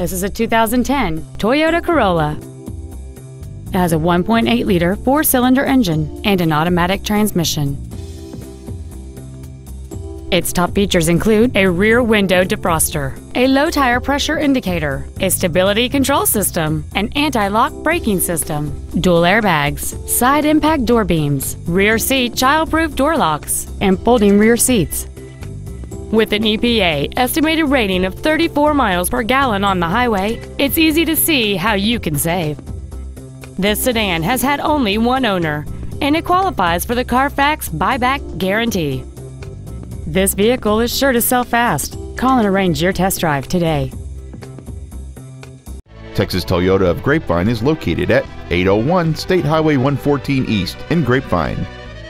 This is a 2010 Toyota Corolla. It has a 1.8-liter four-cylinder engine and an automatic transmission. Its top features include a rear window defroster, a low-tire pressure indicator, a stability control system, an anti-lock braking system, dual airbags, side impact door beams, rear seat child-proof door locks, and folding rear seats. With an EPA estimated rating of 34 miles per gallon on the highway, it's easy to see how you can save. This sedan has had only one owner, and it qualifies for the Carfax buyback guarantee. This vehicle is sure to sell fast. Call and arrange your test drive today. Texas Toyota of Grapevine is located at 801 State Highway 114 East in Grapevine.